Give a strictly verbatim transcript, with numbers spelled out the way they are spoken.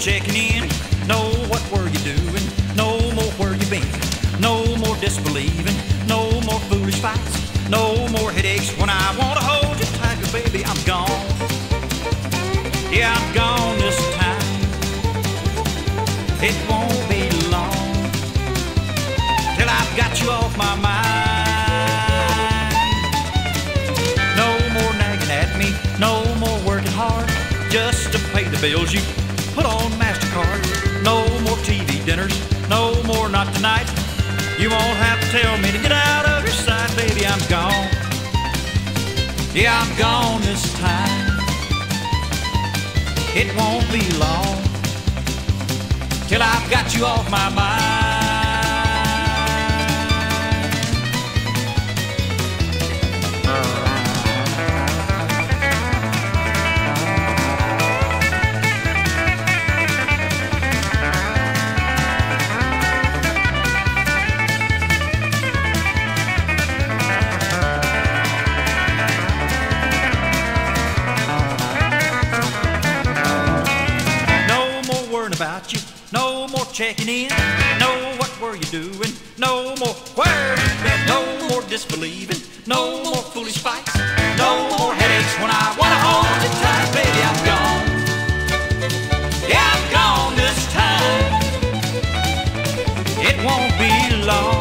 checking in. No, what were you doing? No more where you been. No more disbelieving. No more foolish fights. No more headaches. When I want to hold you tight, baby, I'm gone. Yeah, I'm gone this time. It won't be long till I've got you off my mind. No more nagging at me. No more working hard just to pay the bills you put on MasterCard. No more T V dinners, no more not tonight. You won't have to tell me to get out of your sight. Baby, I'm gone. Yeah, I'm gone this time. It won't be long till I've got you off my mind. About you, no more checking in. No, what were you doing? No more where you been. No more disbelieving. No more foolish fights. No more headaches when I want to hold you tight. Baby, I'm gone. Yeah, I'm gone this time. It won't be long